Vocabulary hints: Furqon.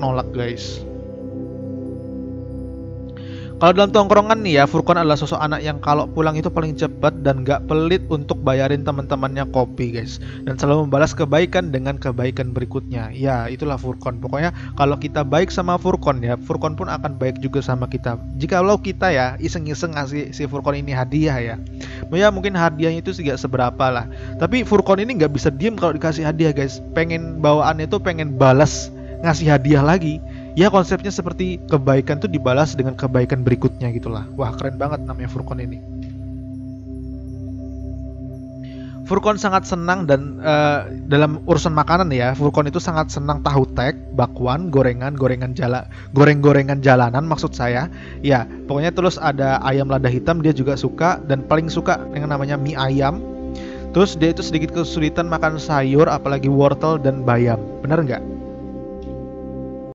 nolak, guys. Kalau dalam tongkrongan nih ya, Furqon adalah sosok anak yang kalau pulang itu paling cepat dan gak pelit untuk bayarin teman-temannya kopi, guys. Dan selalu membalas kebaikan dengan kebaikan berikutnya. Ya, itulah Furqon. Pokoknya kalau kita baik sama Furqon ya, Furqon pun akan baik juga sama kita. Jikalau kita ya iseng-iseng ngasih si Furqon ini hadiah ya. Ya mungkin hadiahnya itu sih gak seberapa lah. Tapi Furqon ini gak bisa diem kalau dikasih hadiah, guys. Pengen bawaannya tuh pengen balas ngasih hadiah lagi. Ya konsepnya seperti kebaikan tuh dibalas dengan kebaikan berikutnya gitulah. Wah keren banget namanya Furqon ini. Furqon sangat senang dan dalam urusan makanan ya, Furqon itu sangat senang tahu tek, bakwan, goreng-gorengan jalanan maksud saya. Ya pokoknya terus ada ayam lada hitam dia juga suka dan paling suka dengan namanya mie ayam. Terus dia itu sedikit kesulitan makan sayur apalagi wortel dan bayam. Bener nggak?